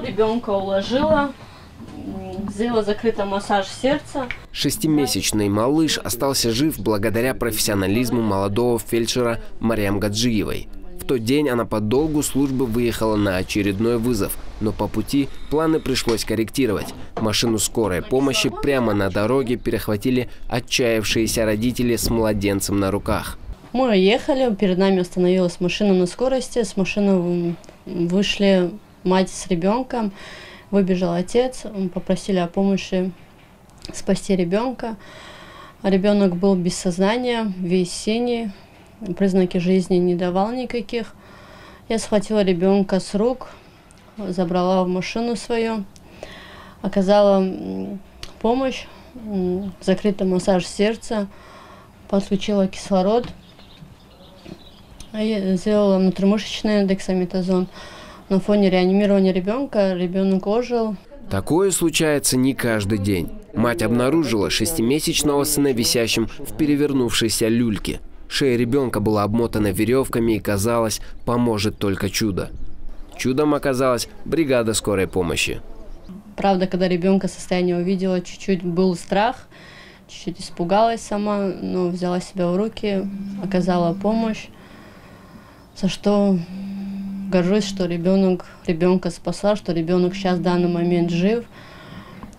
Ребенка уложила, сделала закрытый массаж сердца. Шестимесячный малыш остался жив благодаря профессионализму молодого фельдшера Марьян Гаджиевой. В тот день она по долгу службы выехала на очередной вызов, но по пути планы пришлось корректировать. Машину скорой помощи прямо на дороге перехватили отчаявшиеся родители с младенцем на руках. Мы ехали, перед нами остановилась машина на скорости, с машины вышли мать с ребенком, выбежал отец, попросили о помощи спасти ребенка. Ребенок был без сознания, весь синий, признаки жизни не давал никаких. Я схватила ребенка с рук, забрала в машину свою, оказала помощь, закрытый массаж сердца, подключила кислород, сделала внутримышечный дексаметазон. На фоне реанимирования ребенка ребенок ожил. Такое случается не каждый день. Мать обнаружила шестимесячного сына висящим в перевернувшейся люльке. Шея ребенка была обмотана веревками и, казалось, поможет только чудо. Чудом оказалась бригада скорой помощи. Правда, когда ребенка состояние увидела, чуть-чуть был страх, чуть-чуть испугалась сама, но взяла себя в руки, оказала помощь, за что... Горжусь, что ребенка спасла, что ребенок сейчас в данный момент жив.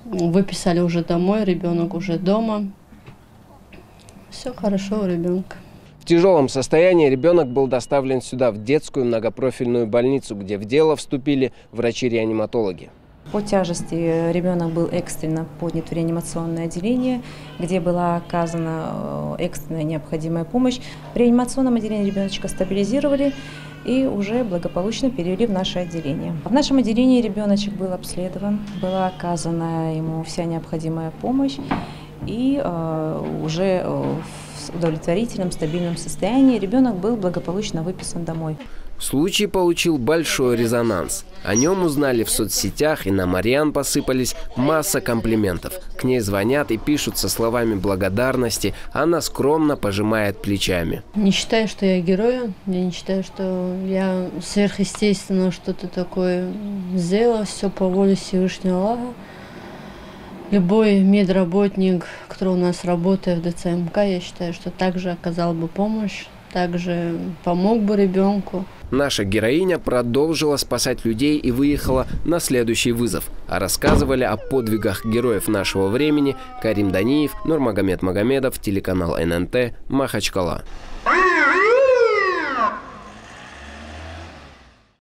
Выписали уже домой, ребенок уже дома. Все хорошо у ребенка. В тяжелом состоянии ребенок был доставлен сюда, в детскую многопрофильную больницу, где в дело вступили врачи-реаниматологи. По тяжести ребенок был экстренно поднят в реанимационное отделение, где была оказана экстренная необходимая помощь. В реанимационном отделении ребеночка стабилизировали и уже благополучно перевели в наше отделение. В нашем отделении ребеночек был обследован, была оказана ему вся необходимая помощь и уже в удовлетворительном, стабильном состоянии ребенок был благополучно выписан домой. Случай получил большой резонанс. О нем узнали в соцсетях, и на Марьян посыпались масса комплиментов. К ней звонят и пишут со словами благодарности. Она скромно пожимает плечами. Не считаю, что я героем. Я не считаю, что я сверхъестественно что-то такое сделала. Все по воле Всевышнего Аллаха. Любой медработник, который у нас работает в ДЦМК, я считаю, что также оказал бы помощь, также помог бы ребенку. Наша героиня продолжила спасать людей и выехала на следующий вызов. А рассказывали о подвигах героев нашего времени Карим Даниев, Нурмагомед Магомедов, телеканал ННТ, Махачкала.